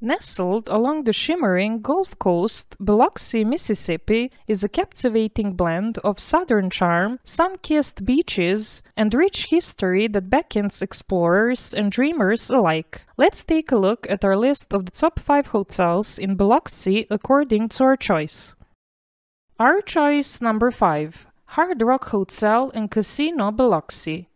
Nestled along the shimmering Gulf Coast, Biloxi, Mississippi is a captivating blend of southern charm, sun-kissed beaches, and rich history that beckons explorers and dreamers alike. Let's take a look at our list of the top 5 hotels in Biloxi according to our choice. Our choice number 5, Hard Rock Hotel and Casino Biloxi.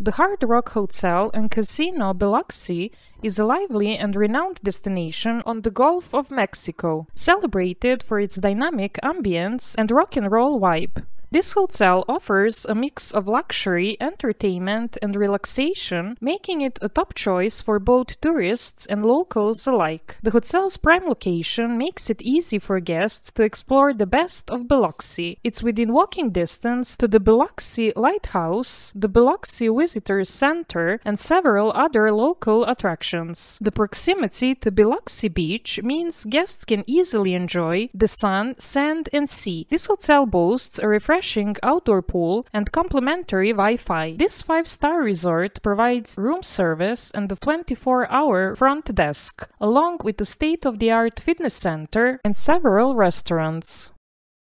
The Hard Rock Hotel and Casino Biloxi is a lively and renowned destination on the Gulf of Mexico, celebrated for its dynamic ambience and rock and roll vibe. This hotel offers a mix of luxury, entertainment, and relaxation, making it a top choice for both tourists and locals alike. The hotel's prime location makes it easy for guests to explore the best of Biloxi. It's within walking distance to the Biloxi Lighthouse, the Biloxi Visitors Center, and several other local attractions. The proximity to Biloxi Beach means guests can easily enjoy the sun, sand, and sea. This hotel boasts a refreshing outdoor pool and complimentary Wi-Fi. This 5-star resort provides room service and a 24-hour front desk, along with a state-of-the-art fitness center and several restaurants.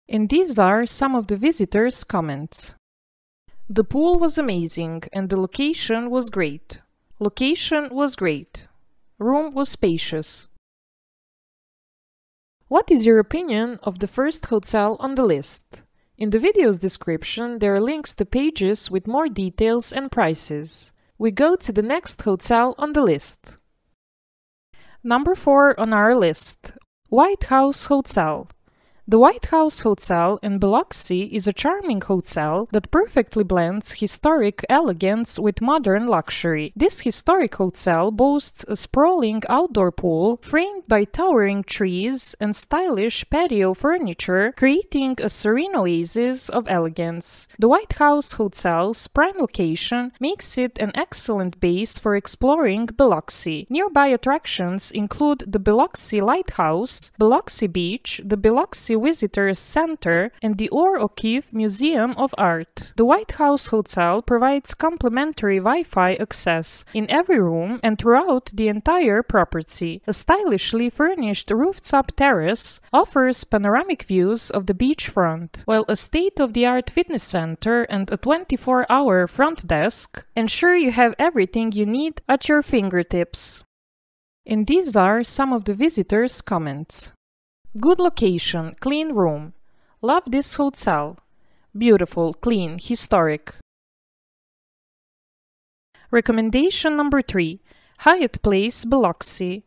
And these are some of the visitors' comments. The pool was amazing and the location was great. Location was great. Room was spacious. What is your opinion of the first hotel on the list? In the video's description, there are links to pages with more details and prices. We go to the next hotel on the list. Number 4 on our list, White House Hotel. The White House Hotel in Biloxi is a charming hotel that perfectly blends historic elegance with modern luxury. This historic hotel boasts a sprawling outdoor pool framed by towering trees and stylish patio furniture, creating a serene oasis of elegance. The White House Hotel's prime location makes it an excellent base for exploring Biloxi. Nearby attractions include the Biloxi Lighthouse, Biloxi Beach, the Biloxi Visitors Center and the Ohr-O'Keefe Museum of Art. The White House Hotel provides complimentary Wi-Fi access in every room and throughout the entire property. A stylishly furnished rooftop terrace offers panoramic views of the beachfront, while a state-of-the-art fitness center and a 24-hour front desk ensure you have everything you need at your fingertips. And these are some of the visitors' comments. Good location, clean room. Love this hotel. Beautiful, clean, historic. Recommendation number 3, Hyatt Place Biloxi.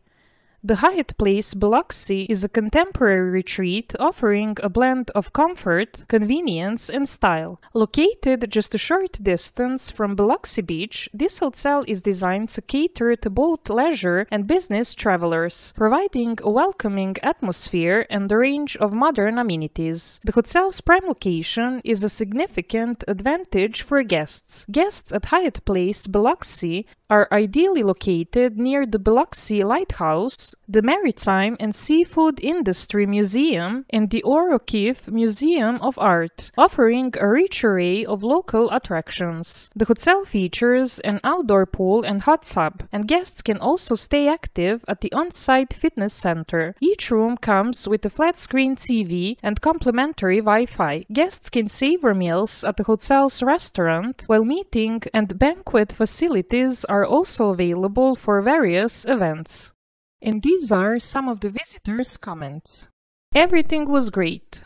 The Hyatt Place Biloxi is a contemporary retreat offering a blend of comfort, convenience, and style. Located just a short distance from Biloxi Beach, this hotel is designed to cater to both leisure and business travelers, providing a welcoming atmosphere and a range of modern amenities. The hotel's prime location is a significant advantage for guests. Guests at Hyatt Place Biloxi are ideally located near the Biloxi Lighthouse, the Maritime and Seafood Industry Museum, and the Ohr-O'Keefe Museum of Art, offering a rich array of local attractions. The hotel features an outdoor pool and hot tub, and guests can also stay active at the on-site fitness center. Each room comes with a flat-screen TV and complimentary Wi-Fi. Guests can savor meals at the hotel's restaurant, while meeting and banquet facilities are also available for various events. And these are some of the visitors' comments. Everything was great.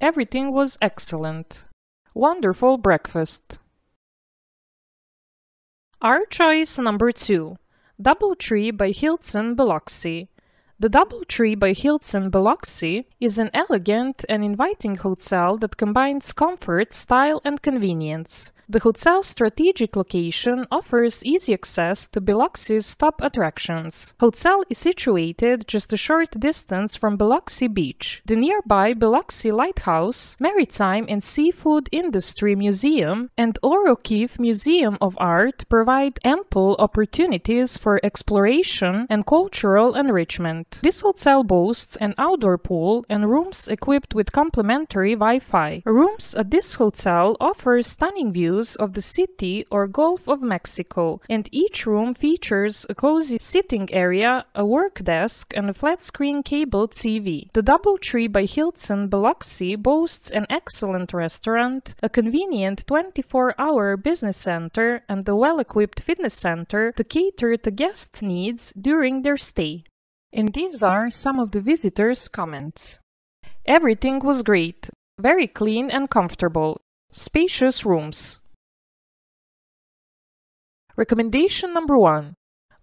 Everything was excellent. Wonderful breakfast. Our choice number 2, DoubleTree by Hilton Biloxi. The DoubleTree by Hilton Biloxi is an elegant and inviting hotel that combines comfort, style, and convenience. The hotel's strategic location offers easy access to Biloxi's top attractions. The hotel is situated just a short distance from Biloxi Beach. The nearby Biloxi Lighthouse, Maritime and Seafood Industry Museum, and Ohr-O'Keefe Museum of Art provide ample opportunities for exploration and cultural enrichment. This hotel boasts an outdoor pool and rooms equipped with complimentary Wi-Fi. Rooms at this hotel offer stunning views views of the city or Gulf of Mexico, and each room features a cozy sitting area, a work desk, and a flat-screen cable TV. The DoubleTree by Hilton Biloxi boasts an excellent restaurant, a convenient 24-hour business center, and a well-equipped fitness center to cater to guests' needs during their stay. And these are some of the visitors' comments. Everything was great. Very clean and comfortable. Spacious rooms. Recommendation number 1.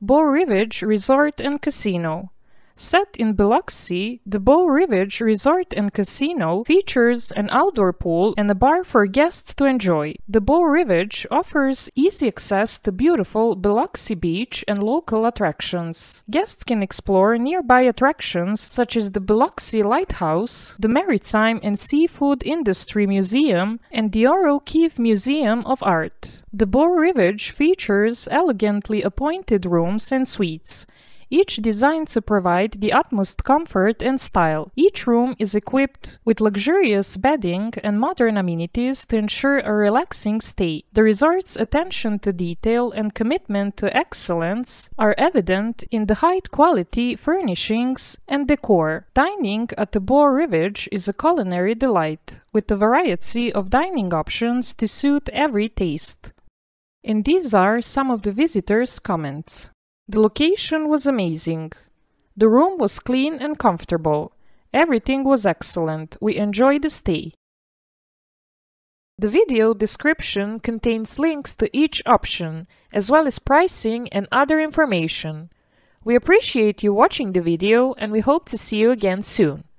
Beau Rivage Resort and Casino. Set in Biloxi, the Beau Rivage Resort and Casino features an outdoor pool and a bar for guests to enjoy. The Beau Rivage offers easy access to beautiful Biloxi Beach and local attractions. Guests can explore nearby attractions such as the Biloxi Lighthouse, the Maritime and Seafood Industry Museum, and the Ohr-O'Keefe Museum of Art. The Beau Rivage features elegantly appointed rooms and suites, each designed to provide the utmost comfort and style. Each room is equipped with luxurious bedding and modern amenities to ensure a relaxing stay. The resort's attention to detail and commitment to excellence are evident in the high-quality furnishings and decor. Dining at the Beau Rivage is a culinary delight, with a variety of dining options to suit every taste. And these are some of the visitors' comments. The location was amazing. The room was clean and comfortable. Everything was excellent. We enjoyed the stay. The video description contains links to each option, as well as pricing and other information. We appreciate you watching the video, and we hope to see you again soon.